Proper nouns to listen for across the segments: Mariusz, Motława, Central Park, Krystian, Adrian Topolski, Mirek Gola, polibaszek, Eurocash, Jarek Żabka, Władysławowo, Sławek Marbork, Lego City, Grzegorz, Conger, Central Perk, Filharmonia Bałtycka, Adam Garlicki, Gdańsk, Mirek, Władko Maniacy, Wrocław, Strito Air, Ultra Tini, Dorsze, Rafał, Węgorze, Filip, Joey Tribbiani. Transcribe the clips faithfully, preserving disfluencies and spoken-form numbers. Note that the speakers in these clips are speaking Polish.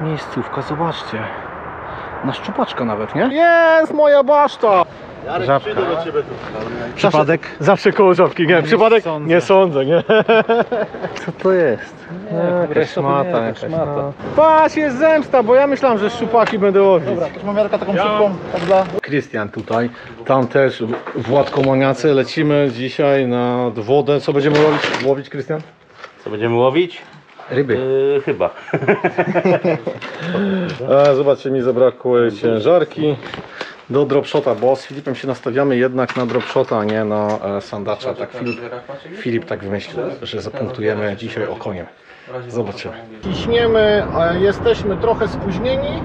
Miejscówka, zobaczcie. Na szczupaczka nawet, nie? Jest moja baszta! Jarek, Żabka. Przyjdę do ciebie tu. Przypadek? Zawsze, zawsze koło Żabki, nie? No, przypadek? Nie sądzę. Nie sądzę, nie? Co to jest? Nie, nie, jakaś szmata, nie, jakaś szmata. No. Patrz, jest zemsta, bo ja myślałem, że szczupaki będę łowić. Dobra, też mam Jarka taką ja. szybką, tak dla... Krystian tutaj, tam też Władko Maniacy. Lecimy dzisiaj na wodę. Co będziemy łowić, łowić Krystian? Co będziemy łowić? Ryby. Yy, chyba. A, zobaczcie, mi zabrakły ciężarki do dropshota, bo z Filipem się nastawiamy jednak na dropshota, a nie na sandacza. Tak Filip, Filip tak wymyślił, że zapunktujemy dzisiaj okoniem. Zobaczymy. Ciśniemy, jesteśmy trochę spóźnieni,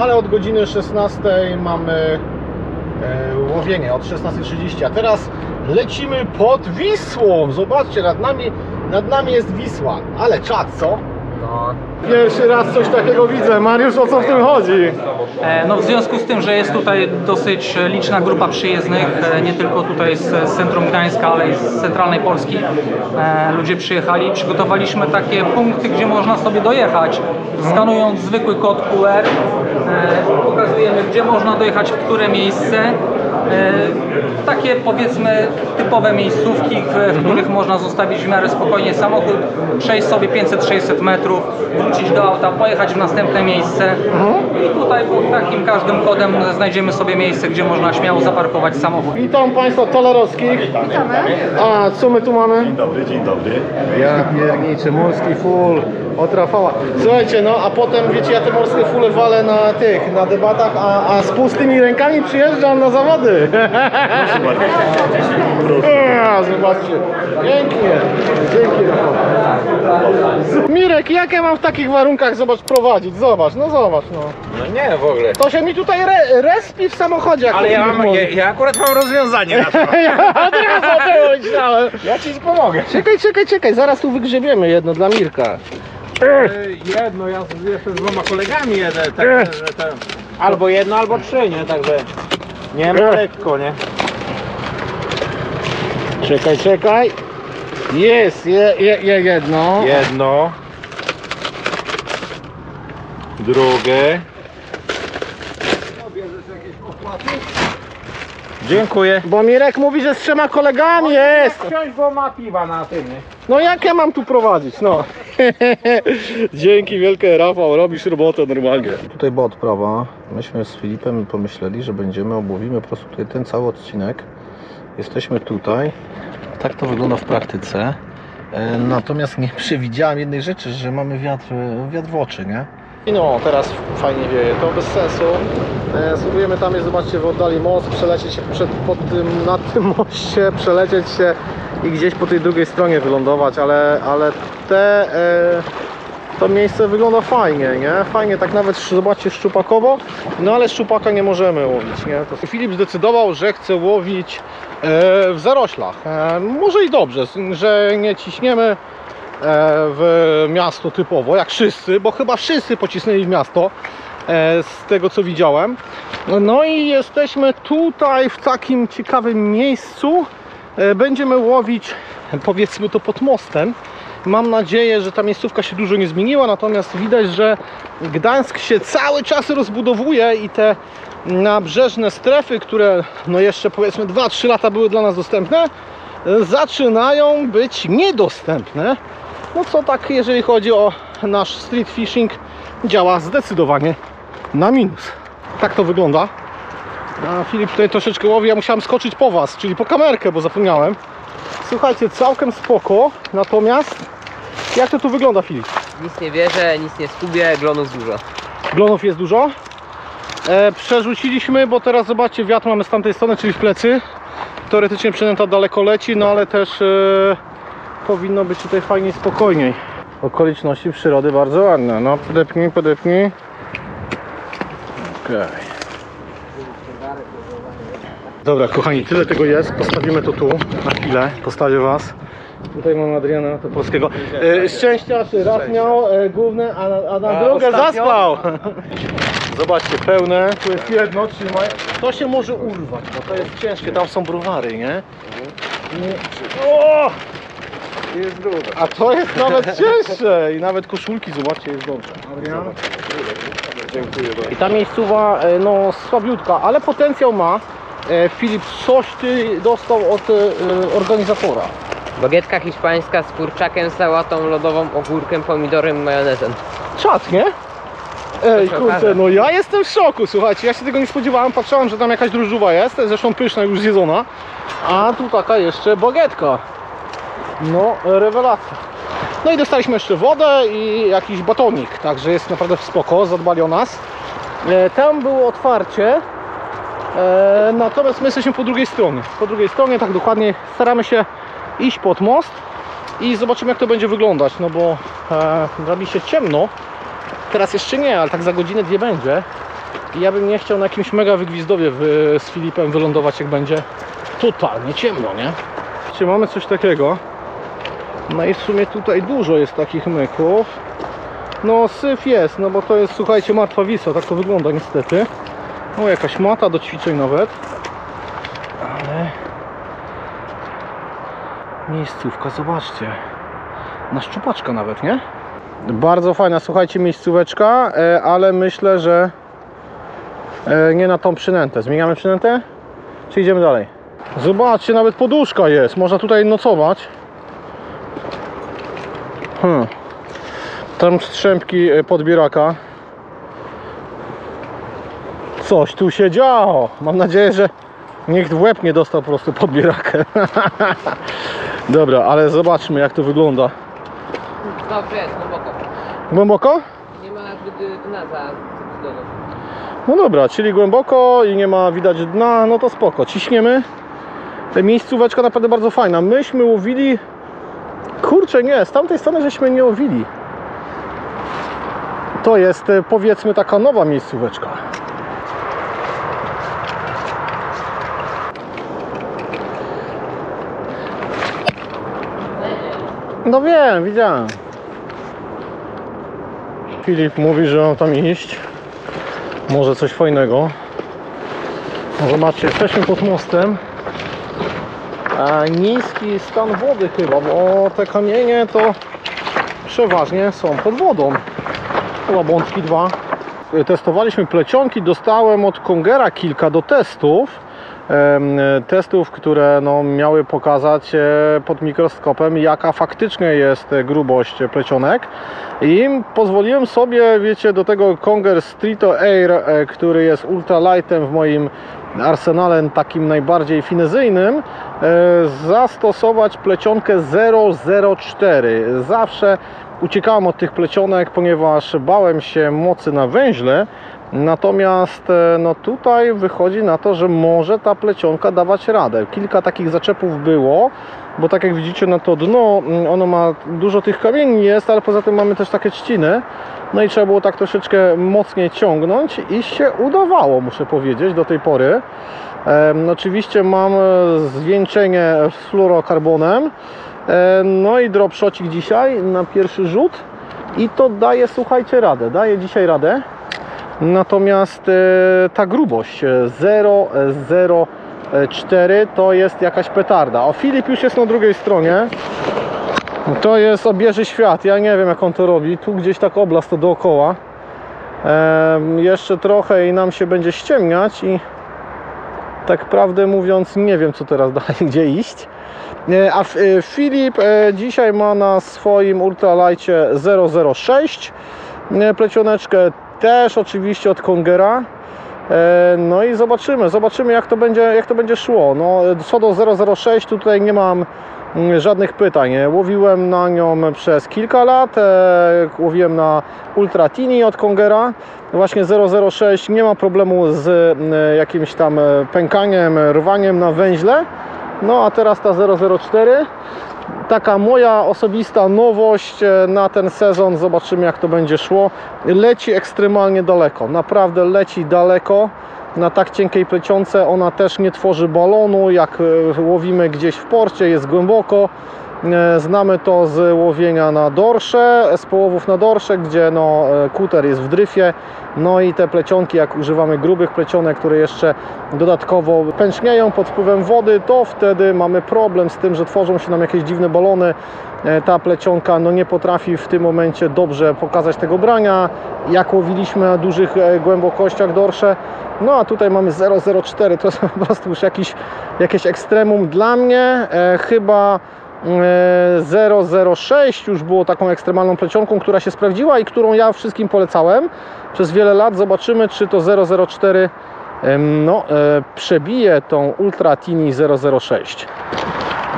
ale od godziny szesnastej mamy łowienie, od szesnastej trzydzieści, a teraz lecimy pod Wisłą. Zobaczcie, nad nami, nad nami jest Wisła, ale czad, co? No. Pierwszy raz coś takiego widzę. Mariusz, o co w tym chodzi? No, w związku z tym, że jest tutaj dosyć liczna grupa przyjezdnych, nie tylko tutaj z centrum Gdańska, ale i z centralnej Polski ludzie przyjechali, przygotowaliśmy takie punkty, gdzie można sobie dojechać. Skanując zwykły kod Q R pokazujemy, gdzie można dojechać, w które miejsce. Takie, powiedzmy, typowe miejscówki, w których można zostawić w miarę spokojnie samochód, przejść sobie pięćset sześćset metrów, wrócić do auta, pojechać w następne miejsce. I tutaj pod takim każdym kodem znajdziemy sobie miejsce, gdzie można śmiało zaparkować samochód. Witam Państwa Tolarowskich. Witamy. A co my tu mamy? Dzień dobry, dzień dobry. Ja pierniczy, morski full od Rafała. Słuchajcie, no a potem, wiecie, ja te morskie fule walę na tych, na debatach, a, a z pustymi rękami przyjeżdżam na zawody. Proszę bardzo. Proszę. Zobaczcie. Pięknie. Dzięki, Rafał. Mirek, jak ja mam w takich warunkach, zobacz, prowadzić? Zobacz, no zobacz, no. No nie, w ogóle. To się mi tutaj re, respi w samochodzie. Ale ja, mam, ja, ja akurat mam rozwiązanie na to. Ja od razu tego myślałem. Ja ci pomogę. Czekaj, czekaj, czekaj. Zaraz tu wygrzebiemy jedno dla Mirka. Jedno, ja jeszcze z dwoma kolegami jedę. Tak, tak. Albo jedno, albo trzy, nie? Także... Nie ma lekko, nie? Czekaj, czekaj. Jest, je, je, je, jedno. Jedno. Drugie. Dziękuję. Bo Mirek mówi, że z trzema kolegami jest. Wsiąść, bo ma piwa na tym. No jak ja mam tu prowadzić, no. Dzięki wielkie, Rafał, robisz robotę normalnie. Tutaj była odprawa. Myśmy z Filipem pomyśleli, że będziemy, obłowimy po prostu tutaj ten cały odcinek. Jesteśmy tutaj. Tak to wygląda w praktyce. Natomiast nie przewidziałem jednej rzeczy, że mamy wiatr, wiatr w oczy, nie? I no, teraz fajnie wieje, to bez sensu. E, spróbujemy tam, jest, zobaczcie, w oddali most, przelecieć się przed, pod tym, na tym moście, przelecieć się i gdzieś po tej drugiej stronie wylądować, ale, ale te, e, to miejsce wygląda fajnie, nie? Fajnie, tak nawet, zobaczcie, szczupakowo, no ale szczupaka nie możemy łowić, nie? To... Filip zdecydował, że chce łowić e, w zaroślach. E, może i dobrze, że nie ciśniemy w miasto typowo, jak wszyscy, bo chyba wszyscy pocisnęli w miasto, z tego co widziałem. No i jesteśmy tutaj w takim ciekawym miejscu. Będziemy łowić, powiedzmy to, pod mostem. Mam nadzieję, że ta miejscówka się dużo nie zmieniła, natomiast widać, że Gdańsk się cały czas rozbudowuje i te nabrzeżne strefy, które no jeszcze, powiedzmy, dwa trzy lata były dla nas dostępne, zaczynają być niedostępne. No co tak, jeżeli chodzi o nasz street fishing, działa zdecydowanie na minus. Tak to wygląda. A Filip tutaj troszeczkę łowi, ja musiałem skoczyć po was, czyli po kamerkę, bo zapomniałem. Słuchajcie, całkiem spoko, natomiast jak to tu wygląda, Filip? Nic nie wierzę, nic nie skubię, glonów dużo. Glonów jest dużo. E, przerzuciliśmy, bo teraz zobaczcie, wiatr mamy z tamtej strony, czyli w plecy. Teoretycznie przynęta daleko leci, no ale też... E, powinno być tutaj fajniej, spokojniej. Okoliczności przyrody bardzo ładne. No, podepnij, podepnij. Okej. Okay. Dobra, kochani, tyle tego jest. Postawimy to tu na chwilę. Postawię was. Tutaj mam Adriana Topolskiego. E, szczęścia, czy raz miał e, główne, a, a na a, drugę zaspał. Zobaczcie, pełne. Tu jest jedno, trzymaj. To się może urwać, bo to jest ciężkie. Tam są browary, nie? O! Jest dużo. A to jest nawet cięższe. I nawet koszulki, zobaczcie, jest dobrze. Adrian? Dziękuję bardzo. I ta miejscowa, no, słabiutka, ale potencjał ma. Filip, coś ty dostał od organizatora. Bagietka hiszpańska z kurczakiem, sałatą lodową, ogórkiem, pomidorem, majonezem. Czad, nie? Ej, kurczę, no ja jestem w szoku, słuchajcie, ja się tego nie spodziewałem, patrzyłem, że tam jakaś drożdżuwa jest, zresztą pyszna, już zjedzona, a tu taka jeszcze bagietka. No, rewelacja. No i dostaliśmy jeszcze wodę i jakiś batonik, także jest naprawdę spoko, zadbali o nas. E, tam było otwarcie, e, natomiast my jesteśmy po drugiej stronie. Po drugiej stronie, tak dokładnie, staramy się iść pod most i zobaczymy, jak to będzie wyglądać, no bo e, robi się ciemno. Teraz jeszcze nie, ale tak za godzinę, dwie będzie. I ja bym nie chciał na jakimś mega wygwizdowie wy, z Filipem wylądować, jak będzie totalnie ciemno, nie? Czy mamy coś takiego? No i w sumie tutaj dużo jest takich myków. No syf jest, no bo to jest, słuchajcie, martwa Wisła, tak to wygląda niestety. No jakaś mata do ćwiczeń nawet. Ale... miejscówka, zobaczcie. Na szczupaczka nawet, nie? Bardzo fajna, słuchajcie, miejscóweczka, ale myślę, że nie na tą przynętę. Zmieniamy przynętę? Czy idziemy dalej? Zobaczcie, nawet poduszka jest. Można tutaj nocować. Hmm. Tam strzępki podbieraka. Coś tu się działo. Mam nadzieję, że nikt w łeb nie dostał po prostu podbierakę. Dobra, ale zobaczmy, jak to wygląda. Dobrze jest, głęboko. Głęboko? Nie ma dna za dole. No dobra, czyli głęboko i nie ma widać dna, no to spoko, ciśniemy. Miejscóweczka naprawdę bardzo fajna. Myśmy łowili... Kurczę, nie, z tamtej strony żeśmy nie łowili. To jest, powiedzmy, taka nowa miejscóweczka. No wiem, widziałem. Filip mówi, że mam tam iść. Może coś fajnego. Zobaczcie, jesteśmy pod mostem. A niski stan wody chyba, bo te kamienie to przeważnie są pod wodą. Chyba bączki dwa. Testowaliśmy plecionki, dostałem od Kongera kilka do testów. Testów, które no, miały pokazać pod mikroskopem, jaka faktycznie jest grubość plecionek, i pozwoliłem sobie, wiecie, do tego Conger Strito Air, który jest ultralightem w moim arsenale takim najbardziej finezyjnym, zastosować plecionkę zero zero cztery. Zawsze uciekałem od tych plecionek, ponieważ bałem się mocy na węźle. Natomiast no tutaj wychodzi na to, że może ta plecionka dawać radę. Kilka takich zaczepów było, bo tak jak widzicie, na to dno, ono ma dużo tych kamieni jest, ale poza tym mamy też takie trzciny. No i trzeba było tak troszeczkę mocniej ciągnąć i się udawało, muszę powiedzieć, do tej pory. Ehm, oczywiście mam zwieńczenie fluorokarbonem, ehm, no i dropshocik dzisiaj na pierwszy rzut i to daje, słuchajcie, radę, daje dzisiaj radę. Natomiast e, ta grubość zero zero cztery to jest jakaś petarda. O, Filip już jest na drugiej stronie. To jest obieży świat. Ja nie wiem, jak on to robi. Tu gdzieś tak oblast to dookoła. E, jeszcze trochę i nam się będzie ściemniać i tak prawdę mówiąc nie wiem, co teraz dalej, gdzie iść. E, a e, Filip e, dzisiaj ma na swoim ultralajcie zero zero sześć e, plecioneczkę. Też oczywiście od Kongera. No i zobaczymy, zobaczymy jak to będzie, jak to będzie szło. No, co do zero zero sześć tutaj nie mam żadnych pytań. Łowiłem na nią przez kilka lat. Łowiłem na Ultra Tini od Kongera. Właśnie zero zero sześć nie ma problemu z jakimś tam pękaniem, rwaniem na węźle. No a teraz ta zero zero cztery. Taka moja osobista nowość na ten sezon, zobaczymy jak to będzie szło. Leci ekstremalnie daleko, naprawdę leci daleko. Na tak cienkiej plecionce ona też nie tworzy balonu, jak łowimy gdzieś w porcie, jest głęboko. Znamy to z łowienia na dorsze, z połowów na dorsze, gdzie no, kuter jest w dryfie. No i te plecionki, jak używamy grubych plecionek, które jeszcze dodatkowo pęcznieją pod wpływem wody, to wtedy mamy problem z tym, że tworzą się nam jakieś dziwne balony. Ta plecionka no, nie potrafi w tym momencie dobrze pokazać tego brania, jak łowiliśmy na dużych głębokościach dorsze. No a tutaj mamy zero zero cztery, to jest po prostu już jakiś, jakieś ekstremum dla mnie. E, chyba zero zero sześć już było taką ekstremalną plecionką, która się sprawdziła i którą ja wszystkim polecałem przez wiele lat. Zobaczymy, czy to zero zero cztery no, przebije tą Ultra Tini zero zero sześć.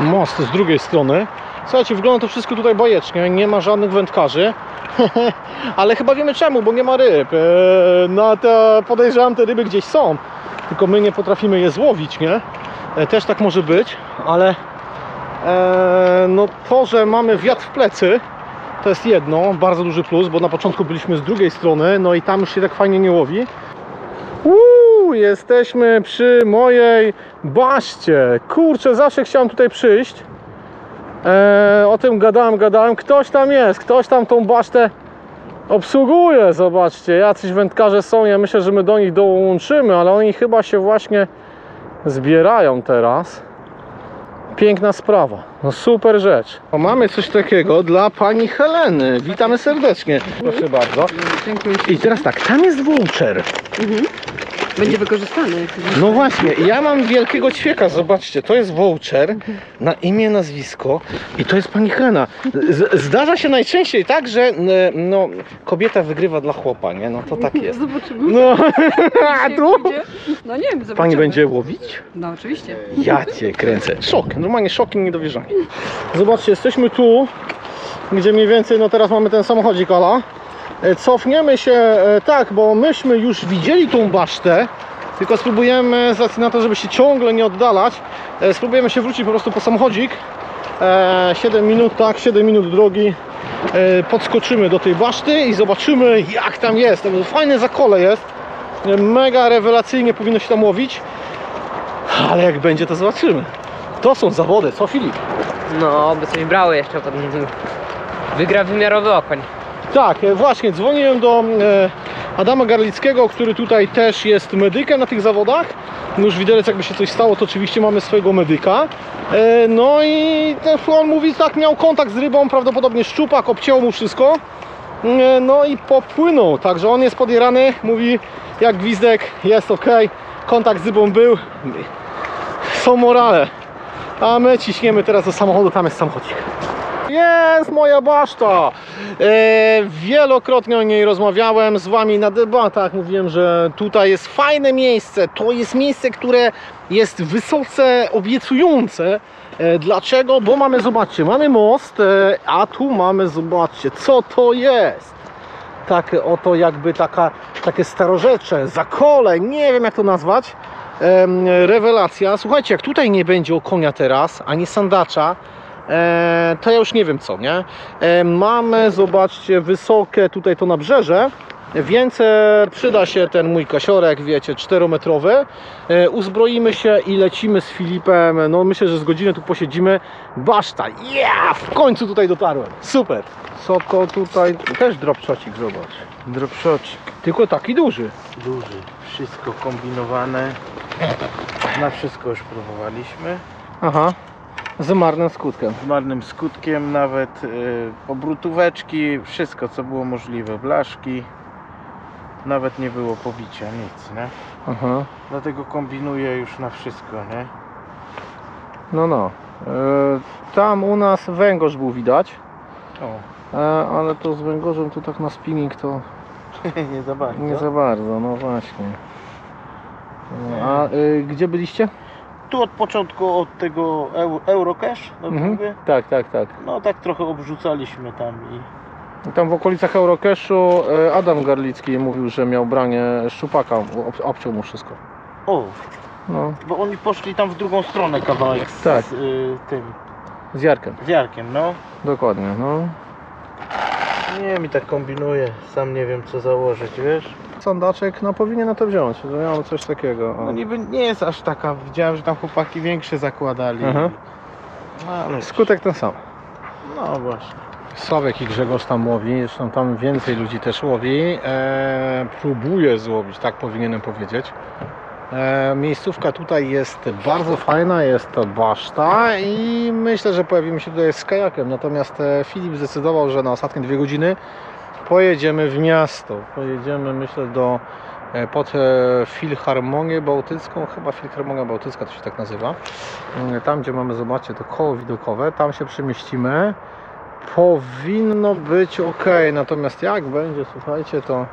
Most z drugiej strony. Słuchajcie, wygląda to wszystko tutaj bajecznie, nie ma żadnych wędkarzy. Ale chyba wiemy czemu, bo nie ma ryb. No to podejrzewam, te ryby gdzieś są, tylko my nie potrafimy je złowić, nie? Też tak może być, ale no to, że mamy wiatr w plecy, to jest jedno, bardzo duży plus, bo na początku byliśmy z drugiej strony, no i tam już się tak fajnie nie łowi. Uuu, jesteśmy przy mojej baszcie. Kurczę, zawsze chciałem tutaj przyjść. Eee, o tym gadałem, gadałem. Ktoś tam jest, ktoś tam tą basztę obsługuje. Zobaczcie, jacyś wędkarze są, ja myślę, że my do nich dołączymy, ale oni chyba się właśnie zbierają teraz. Piękna sprawa, no super rzecz. O, mamy coś takiego dla pani Heleny. Witamy serdecznie. Proszę bardzo. Dziękuję. I teraz tak, tam jest voucher. Mhm. Będzie wykorzystany. No właśnie, ja mam wielkiego ćwieka, zobaczcie, to jest voucher na imię, nazwisko i to jest pani Helena. Z zdarza się najczęściej tak, że no, kobieta wygrywa dla chłopa, nie? No to tak jest. Zobaczymy. No, a tu? No nie wiem, zobaczymy. Pani będzie łowić? No oczywiście. Ja cię kręcę. Szok, normalnie szok i niedowierzanie. Zobaczcie, jesteśmy tu, gdzie mniej więcej, no teraz mamy ten samochodzik, ala. Cofniemy się, tak, bo myśmy już widzieli tą basztę, tylko spróbujemy, z racji na to, żeby się ciągle nie oddalać, spróbujemy się wrócić po prostu po samochodzik. siedem minut, tak, siedem minut drogi, podskoczymy do tej baszty i zobaczymy, jak tam jest. Fajne zakole jest, mega rewelacyjnie powinno się tam łowić, ale jak będzie, to zobaczymy. To są zawody, co Filip? No, by coś brały jeszcze, wygra wymiarowy okoń. Tak, właśnie dzwoniłem do e, Adama Garlickiego, który tutaj też jest medykiem na tych zawodach. Już widelec, jakby się coś stało, to oczywiście mamy swojego medyka. E, no i on mówi, tak, miał kontakt z rybą, prawdopodobnie szczupak, obcięło mu wszystko. E, no i popłynął, także on jest podierany, mówi, jak gwizdek, jest ok, kontakt z rybą był, są morale. A my ciśniemy teraz do samochodu, tam jest samochodzik. Jest moja baszta! Eee, wielokrotnie o niej rozmawiałem z wami na debatach. Mówiłem, że tutaj jest fajne miejsce. To jest miejsce, które jest wysoce obiecujące. Eee, dlaczego? Bo mamy, zobaczcie, mamy most, eee, a tu mamy, zobaczcie, co to jest. Takie oto jakby taka, takie starorzecze, zakole, nie wiem jak to nazwać. Eee, rewelacja. Słuchajcie, jak tutaj nie będzie okonia teraz, ani sandacza, E, to ja już nie wiem co, nie? E, mamy, zobaczcie, wysokie tutaj to nabrzeże, więc e, przyda się ten mój kasiorek, wiecie, czterometrowy. E, uzbroimy się i lecimy z Filipem. No myślę, że z godziny tu posiedzimy. Baszta, yeah! W końcu tutaj dotarłem, super! Co to tutaj? Też dropshocik, zobacz. Dropshocik. Tylko taki duży. Duży, wszystko kombinowane. Na wszystko już próbowaliśmy. Aha. Z marnym skutkiem. Z marnym skutkiem, nawet y, obrutóweczki, wszystko co było możliwe, blaszki, nawet nie było pobicia, nic, nie? Aha. Dlatego kombinuję już na wszystko, nie? No, no. Y, tam u nas węgorz był widać, o. Y, ale to z węgorzem to tak na spinning to nie za bardzo. Nie za bardzo, no właśnie. Y, a y, gdzie byliście? Tu od początku, od tego Eurocash, dobrze mówię? Tak, tak, tak. No tak trochę obrzucaliśmy tam i... I tam w okolicach Eurocashu Adam Garlicki mówił, że miał branie szczupaka, ob obciął mu wszystko. O! No. Bo oni poszli tam w drugą stronę kawałek z, tak. z y, tym... Z Jarkiem. Z Jarkiem, no. Dokładnie, no. Nie, mi tak kombinuje, sam nie wiem co założyć, wiesz? Sandaczek, no powinien na to wziąć, że miałem coś takiego. O. No niby nie jest aż taka, widziałem, że tam chłopaki większe zakładali. No, ale skutek ten sam. No właśnie. Sławek i Grzegorz tam łowi, zresztą tam więcej ludzi też łowi. Eee, próbuje złowić, tak powinienem powiedzieć. Eee, miejscówka tutaj jest bardzo fajna, jest to baszta i myślę, że pojawimy się tutaj z kajakiem. Natomiast e, Filip zdecydował, że na ostatnie dwie godziny pojedziemy w miasto. Pojedziemy, myślę, do, e, pod e, Filharmonię Bałtycką. Chyba Filharmonia Bałtycka to się tak nazywa. E, tam, gdzie mamy, zobaczcie, to koło widokowe. Tam się przemieścimy. Powinno być ok. Natomiast jak będzie, słuchajcie, to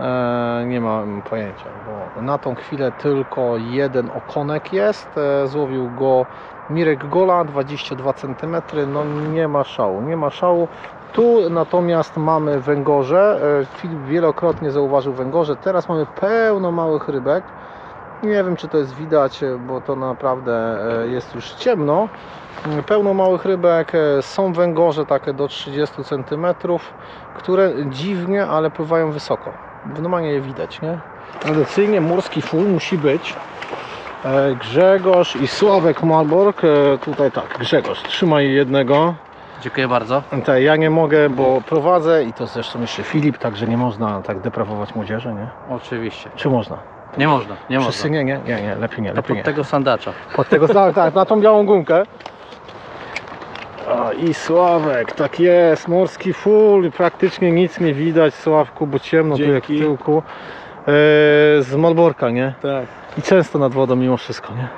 e, nie mam pojęcia, bo na tą chwilę tylko jeden okonek jest. E, złowił go Mirek Gola, dwadzieścia dwa centymetry. No nie ma szału, nie ma szału. Tu natomiast mamy węgorze. Filip wielokrotnie zauważył węgorze. Teraz mamy pełno małych rybek. Nie wiem, czy to jest widać, bo to naprawdę jest już ciemno. Pełno małych rybek. Są węgorze takie do trzydziestu centymetrów, które dziwnie, ale pływają wysoko. Normalnie je widać, nie? Tradycyjnie morski full musi być. Grzegorz i Sławek Marbork. Tutaj tak, Grzegorz, trzymaj jednego. Dziękuję bardzo. Te, ja nie mogę, bo prowadzę i to zresztą jeszcze Filip, także nie można tak deprawować młodzieży, nie? Oczywiście. Czy można? Nie można, nie można. Wszyscy nie, nie, nie, nie, lepiej nie, lepiej pod nie. Pod tego sandacza. Pod tego sandacza, tak, na tą białą gumkę. O, i Sławek, tak jest, morski full, praktycznie nic nie widać, Sławku, bo ciemno tu jak w tyłku. Yy, z Malborka, nie? Tak. I często nad wodą mimo wszystko, nie?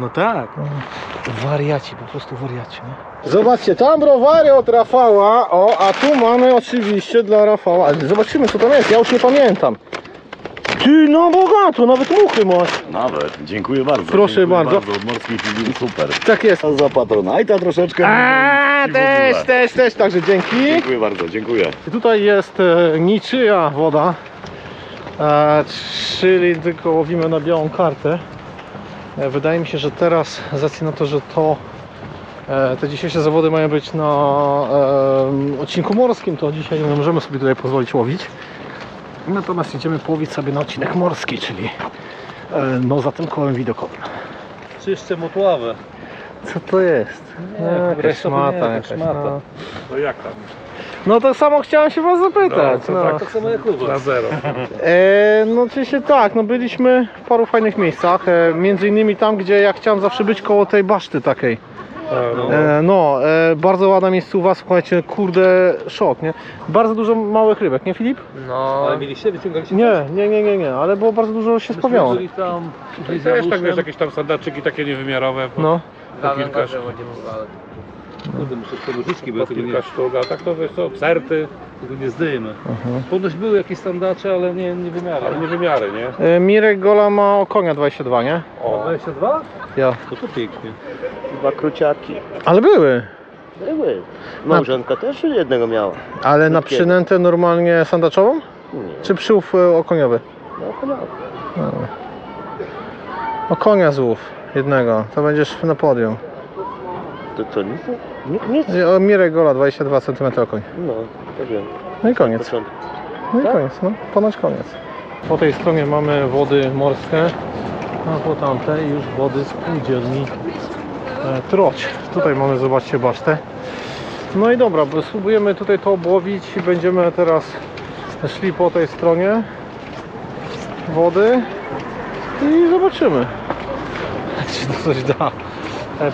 No tak. No. Wariaci, po prostu wariaci, nie? Zobaczcie, tam browary od Rafała, o, a tu mamy oczywiście dla Rafała. Zobaczymy, co tam jest, ja już nie pamiętam. Ty, no bogato, nawet muchy masz. Nawet, dziękuję bardzo. Proszę, dziękuję bardzo. bardzo. Morski film, super. Tak jest. Za patronajta troszeczkę. A, też, też, też, także dzięki. Dziękuję bardzo, dziękuję. I tutaj jest e, niczyja woda, e, czyli tylko łowimy na białą kartę. E, wydaje mi się, że teraz, z racji na to, że to, e, te dzisiejsze zawody mają być na e, odcinku morskim, to dzisiaj nie możemy sobie tutaj pozwolić łowić. Natomiast idziemy połowić sobie na odcinek morski, czyli no za tym kołem widokowym. Czyszczę motławę. Co to jest? Nie, jakaś szmata, nie, jakaś szmata. No. No jak tam? No to samo chciałem się was zapytać. No, no. Tak, tak samo jak u na zero. E, no oczywiście tak, no byliśmy w paru fajnych miejscach. E, między innymi tam, gdzie ja chciałem zawsze być koło tej baszty takiej. No, e, no e, bardzo ładna miejscowa, słuchajcie, kurde, szok, nie? Bardzo dużo małych rybek, nie Filip? No, ale mieliście, wyciągaliście? Nie, nie, nie, nie, nie, ale było bardzo dużo, się spawiało. Tam, i też tak, wiesz, jakieś tam sandaczyki takie niewymiarowe, po, no. Po kilka sztuk. Kurde, muszę podróżyczki, bo po kilka nie... sztuk, a tak to, wiesz co, pserty. Tego nie zdejmy. Ponoć były jakieś standardy, ale nie, nie wymiary. Ale nie wymiary, nie? E, Mirek Gola ma konia dwadzieścia dwa, nie? O, dwadzieścia dwa? Ja. No to pięknie. Chyba kruciaki. Ale były. Były. Małżonka na... też jednego miała. Ale Krukiego. Na przynętę normalnie sandaczową? Nie. Czy przyłów okoniowy? No, okoniowy. No. O konia złów jednego, to będziesz na podium. To co, nic? Nic? Mirek Gola, dwadzieścia dwa centymetry koń. No, to wiem. No i koniec. No i tak? Koniec, no. Ponoć koniec. Po tej stronie mamy wody morskie, a po tamtej już wody spółdzielni e, Troć. Tutaj mamy, zobaczcie, basztę. No i dobra, spróbujemy tutaj to obłowić i będziemy teraz szli po tej stronie wody i zobaczymy, czy to coś da.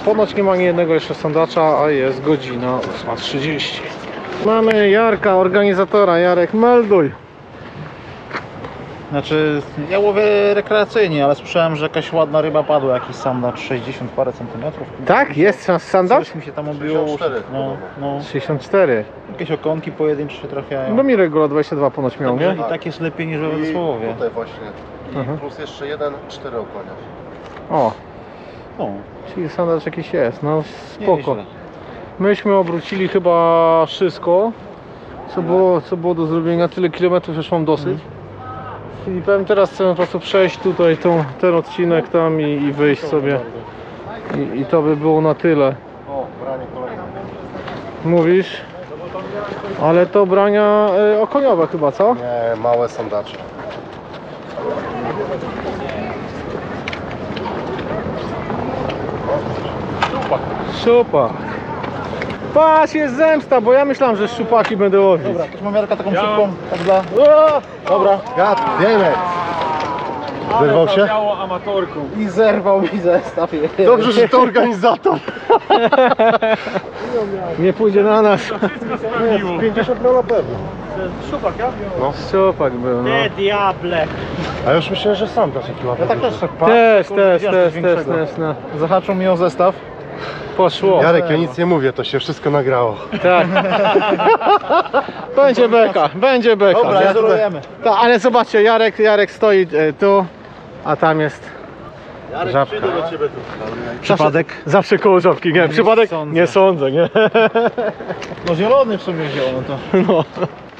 Ponoć nie ma ani jednego jeszcze sandacza, a jest godzina ósma trzydzieści. Mamy Jarka, organizatora. Jarek, melduj! Znaczy, ja łowię rekreacyjnie, ale słyszałem, że jakaś ładna ryba padła, jakiś sandacz, sześćdziesiąt parę centymetrów. Tak, jest sandacz? Coś mi się tam obiło. No, no. sześćdziesiąt cztery. Jakieś okonki pojedyncze się trafiają. No Mirek Gola dwadzieścia dwa ponoć miał, nie? I tak jest lepiej niż w Wrocławiu. Tutaj właśnie. I mhm. Plus jeszcze jeden, cztery okonia. O! O. Czyli sandacz jakiś jest, no spoko. Myśmy obrócili chyba wszystko, co było, co było do zrobienia, tyle kilometrów już mam dosyć. I powiem, teraz chcę po prostu przejść tutaj tą, ten odcinek tam i, i wyjść sobie. I, I to by było na tyle. Mówisz? Ale to brania y, okoniowe chyba, co? Nie, małe sandacze. Super. Patrz, jest zemsta, bo ja myślałem, że szczupaki będę łowić. Dobra, też mam Jarka taką ja. szybką, tak dla... O! Dobra. God damn it. Zerwał się? I zerwał mi zestaw. Dobrze, że to organizator. Nie pójdzie na nas. Wszystko sprawiło. pięćdziesiąt na pewno. Szczupak, ja? No. Szczupak był, no. Te diable. A już myślałem, że sam też jakiś łapie. Ja tak też tak patrzę. Też, też, też, też, też, no. Zahaczył mi o zestaw. Poszło. Jarek, ja nic nie mówię, to się wszystko nagrało. Tak. Będzie beka, będzie beka. Dobra, ja zrobimy. Tak, ale zobaczcie, Jarek, Jarek stoi tu, a tam jest Jarek Żabka. Przyjdę do ciebie tu. Przypadek? Zawsze, zawsze koło Żabki, nie, nie przypadek? Sądzę. Nie sądzę, nie. No zielony w sumie zielony to. No.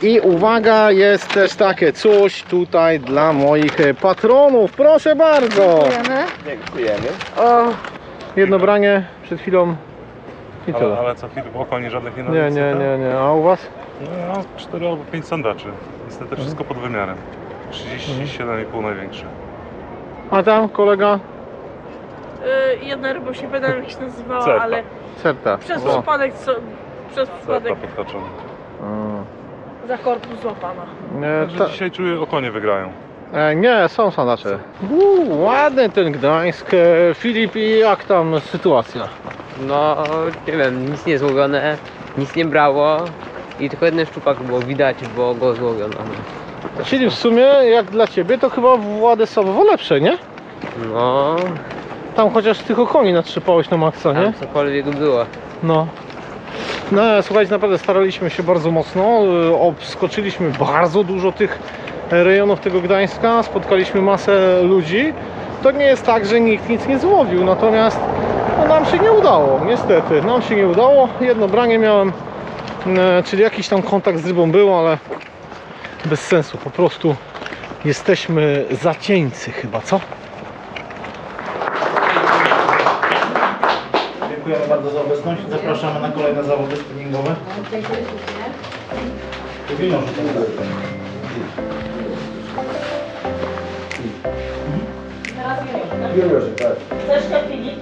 I uwaga, jest też takie coś tutaj dla moich patronów, proszę bardzo. Dziękujemy. Dziękujemy. O. Jedno branie przed chwilą i tyle. Ale, ale co chwilę oko, nie żadnych innowacji. Nie, nie, nie, nie. A u was? No, cztery albo pięć sondaczy. Niestety mhm. wszystko pod wymiarem. trzydzieści siedem i pół największy. A tam kolega? Yy, jedna ryba się pamiętam jak się nazywała, Certa. ale... Certa. Przez o. przypadek co... Przez przypadek... Za korpus złapana. Nie, ta... Dzisiaj czuję, okonie wygrają. E, nie, są sondacze. Uuu, ładny ten Gdańsk. Filip, i jak tam sytuacja? No, nie wiem, nic nie złowione, nic nie brało i tylko jeden szczupak było widać, bo go złowiono. Czyli w sumie, jak dla ciebie, to chyba Władysławowo lepsze, nie? No. Tam chociaż tych okoni natrzepałeś na maksa, nie? Tam cokolwiek było. No. No, słuchajcie, naprawdę staraliśmy się bardzo mocno, obskoczyliśmy bardzo dużo tych rejonów tego Gdańska, spotkaliśmy masę ludzi. To nie jest tak, że nikt nic nie złowił, natomiast no, nam się nie udało, niestety, nam się nie udało. Jedno branie miałem, e, czyli jakiś tam kontakt z rybą był, ale bez sensu, po prostu jesteśmy zacieńcy chyba, co? Dziękujemy bardzo za obecność, zapraszamy na kolejne zawody spinningowe. Teraz nie wiem. Chcesz to, Filip?